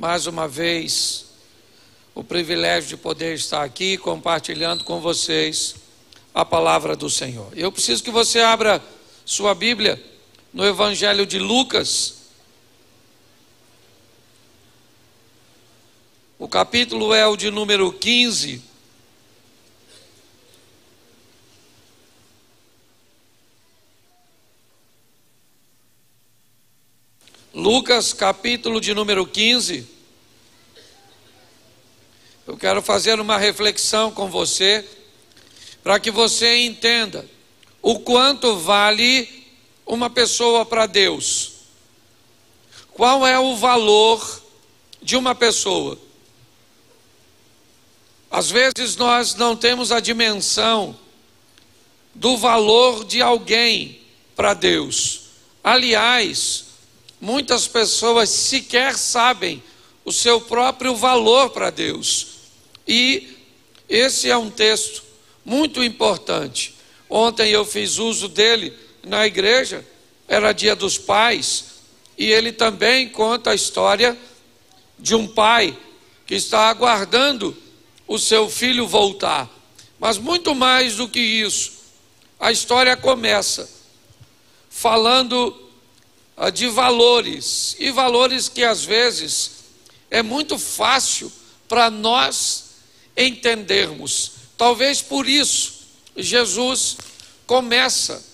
mais uma vez o privilégio de poder estar aqui compartilhando com vocês a palavra do Senhor. Eu preciso que você abra sua Bíblia no Evangelho de Lucas. O capítulo é o de número 15. Lucas, capítulo de número 15. Eu quero fazer uma reflexão com você, para que você entenda o quanto vale uma pessoa para Deus. Qual é o valor de uma pessoa? Às vezes nós não temos a dimensão do valor de alguém para Deus. Aliás, muitas pessoas sequer sabem o seu próprio valor para Deus. E esse é um texto muito importante. Ontem eu fiz uso dele na igreja, era dia dos pais, e ele também conta a história de um pai que está aguardando o seu filho voltar. Mas muito mais do que isso, a história começa falando de valores, e valores que às vezes é muito fácil para nós entendermos. Talvez por isso Jesus começa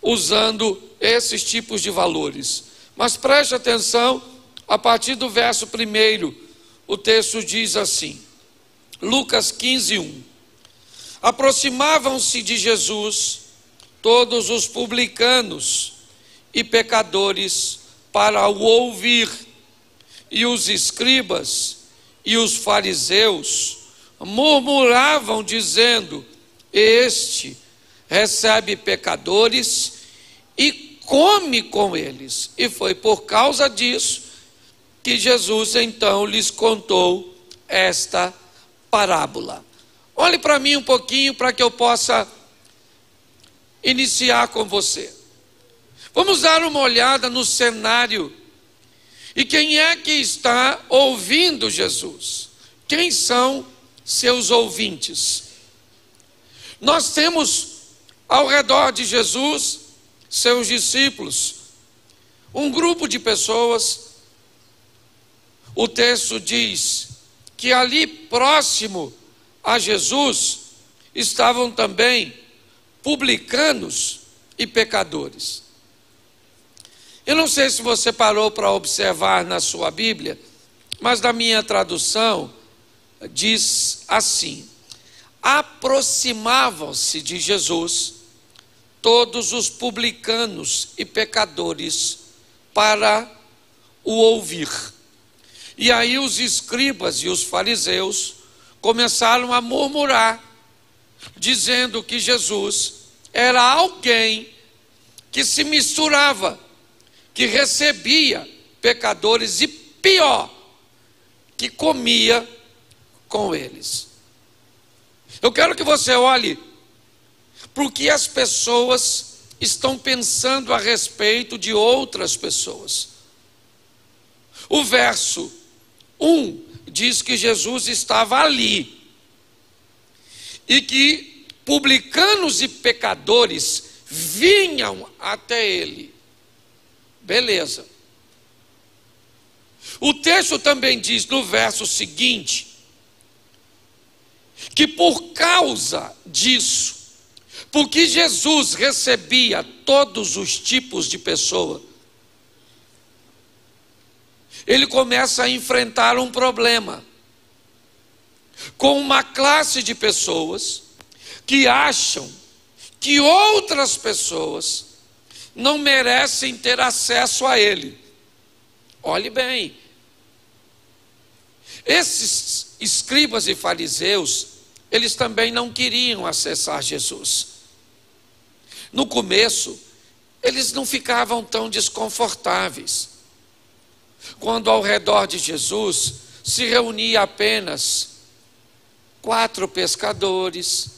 usando esses tipos de valores. Mas preste atenção, a partir do verso 1, o texto diz assim, Lucas 15:1. Aproximavam-se de Jesus todos os publicanos e pecadores para o ouvir, e os escribas e os fariseus murmuravam, dizendo: este recebe pecadores e come com eles. E foi por causa disso que Jesus então lhes contou esta parábola. Olhe para mim um pouquinho para que eu possa iniciar com você. Vamos dar uma olhada no cenário. E quem é que está ouvindo Jesus? Quem são seus ouvintes? Nós temos ao redor de Jesus seus discípulos, um grupo de pessoas. O texto diz que ali próximo a Jesus estavam também publicanos e pecadores. Eu não sei se você parou para observar na sua Bíblia, mas na minha tradução diz assim: aproximavam-se de Jesus todos os publicanos e pecadores para o ouvir. E aí os escribas e os fariseus começaram a murmurar, dizendo que Jesus era alguém que se misturava, que recebia pecadores e, pior, que comia com eles. Eu quero que você olhe para o que as pessoas estão pensando a respeito de outras pessoas. O verso 1 diz que Jesus estava ali e que publicanos e pecadores vinham até ele. Beleza. O texto também diz no verso seguinte que por causa disso, porque Jesus recebia todos os tipos de pessoa, ele começa a enfrentar um problema com uma classe de pessoas que acham que outras pessoas não merecem ter acesso a ele. Olhe bem, esses escribas e fariseus, eles também não queriam acessar Jesus. No começo, eles não ficavam tão desconfortáveis quando ao redor de Jesus se reunia apenas 4 pescadores,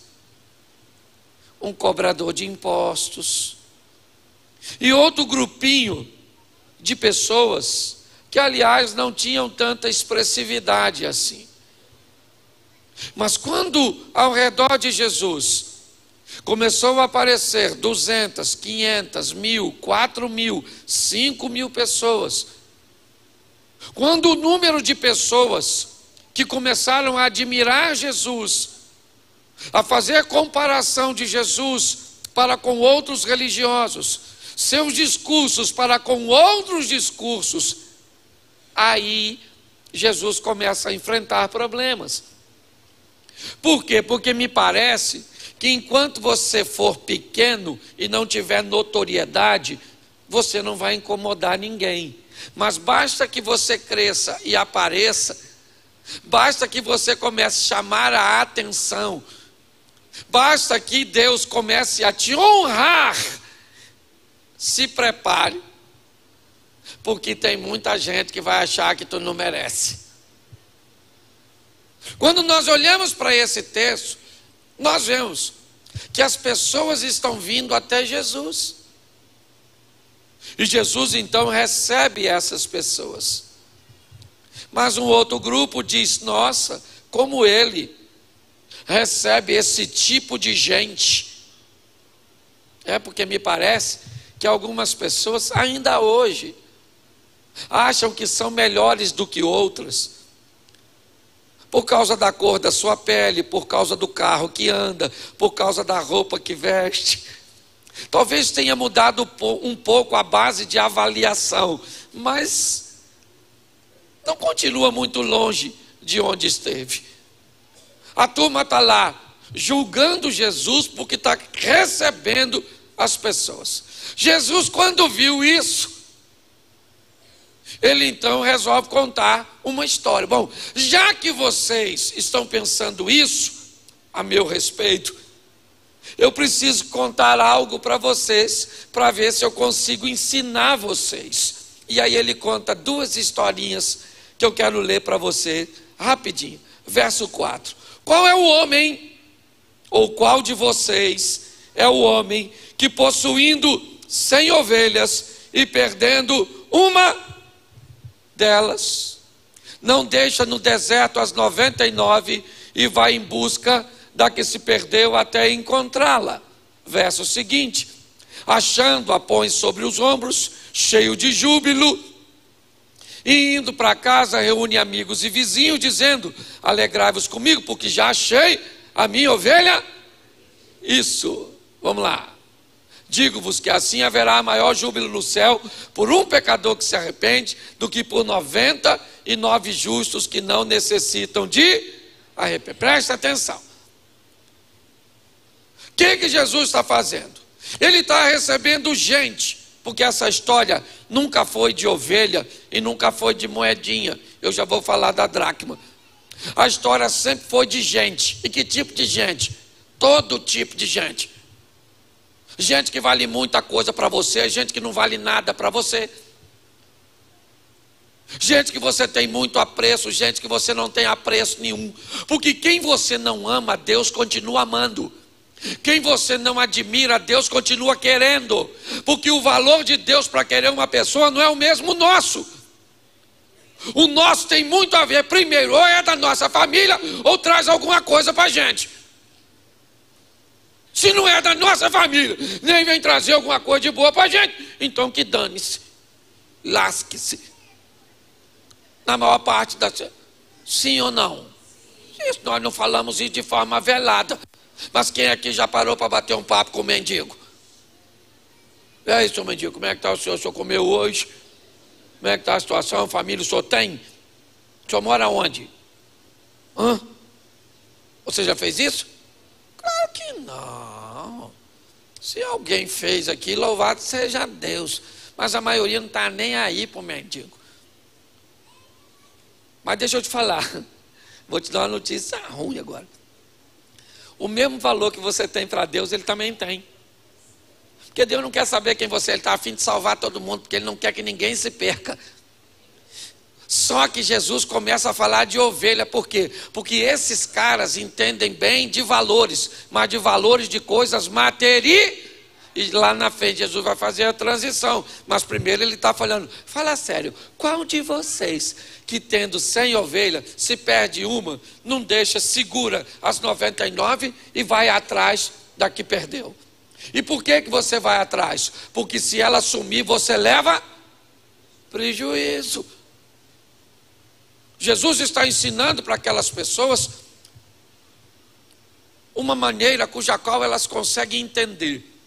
um cobrador de impostos e outro grupinho de pessoas que, aliás, não tinham tanta expressividade assim. Mas quando ao redor de Jesus começou a aparecer 200, 500, 1.000, 4.000, 5.000 pessoas, quando o número de pessoas que começaram a admirar Jesus, a fazer comparação de Jesus para com outros religiosos, seus discursos para com outros discursos, aí Jesus começa a enfrentar problemas. Por quê? Porque me parece que enquanto você for pequeno e não tiver notoriedade, você não vai incomodar ninguém. Mas basta que você cresça e apareça, basta que você comece a chamar a atenção, basta que Deus comece a te honrar. Se prepare, porque tem muita gente que vai achar que tu não merece. Quando nós olhamos para esse texto, nós vemos que as pessoas estão vindo até Jesus. E Jesus então recebe essas pessoas. Mas um outro grupo diz: nossa, como ele recebe esse tipo de gente. É porque me parece que algumas pessoas ainda hoje acham que são melhores do que outras, por causa da cor da sua pele, por causa do carro que anda, por causa da roupa que veste. Talvez tenha mudado um pouco a base de avaliação, mas não continua muito longe de onde esteve. A turma está lá julgando Jesus porque está recebendo as pessoas. Jesus, quando viu isso, ele então resolve contar uma história. Bom, já que vocês estão pensando isso a meu respeito, eu preciso contar algo para vocês, para ver se eu consigo ensinar vocês. E aí ele conta duas historinhas que eu quero ler para você rapidinho. Verso 4. Qual é o homem, ou qual de vocês é o homem que, possuindo 100 ovelhas e perdendo uma delas, não deixa no deserto as 99 e vai em busca da que se perdeu até encontrá-la? Verso seguinte: achando-a, põe sobre os ombros, cheio de júbilo, e indo para casa reúne amigos e vizinhos, dizendo: alegrai-vos comigo, porque já achei a minha ovelha. Isso, vamos lá. Digo-vos que assim haverá maior júbilo no céu por um pecador que se arrepende do que por 99 justos que não necessitam de arrependimento. Presta atenção. O que Jesus está fazendo? Ele está recebendo gente, porque essa história nunca foi de ovelha e nunca foi de moedinha. Eu já vou falar da dracma. A história sempre foi de gente. E que tipo de gente? Todo tipo de gente. Gente que vale muita coisa para você, gente que não vale nada para você, gente que você tem muito apreço, gente que você não tem apreço nenhum. Porque quem você não ama, Deus continua amando. Quem você não admira, Deus continua querendo. Porque o valor de Deus para querer uma pessoa não é o mesmo nosso. O nosso tem muito a ver, primeiro, ou é da nossa família, ou traz alguma coisa para a gente. Se não é da nossa família, nem vem trazer alguma coisa de boa para a gente, então que dane-se, lasque-se. Na maior parte das... Sim ou não? Isso, nós não falamos isso de forma velada. Mas quem aqui já parou para bater um papo com o mendigo? E aí, seu mendigo, como é que está o senhor? O senhor comeu hoje? Como é que está a situação? Família, o senhor tem? O senhor mora onde? Hã? Você já fez isso? Claro que não. Se alguém fez aqui, louvado seja Deus. Mas a maioria não está nem aí para o mendigo. Mas deixa eu te falar, vou te dar uma notícia ruim agora. O mesmo valor que você tem para Deus, ele também tem. Porque Deus não quer saber quem você é, ele está a fim de salvar todo mundo, porque ele não quer que ninguém se perca. Só que Jesus começa a falar de ovelha. Por quê? Porque esses caras entendem bem de valores, mas de valores de coisas materiais. e lá na frente Jesus vai fazer a transição. Mas primeiro ele está falando, fala sério, qual de vocês que tendo 100 ovelhas, se perde uma, não deixa, segura as 99 e vai atrás da que perdeu? E por que que você vai atrás? Porque se ela sumir, você leva prejuízo. Jesus está ensinando para aquelas pessoas uma maneira cuja qual elas conseguem entender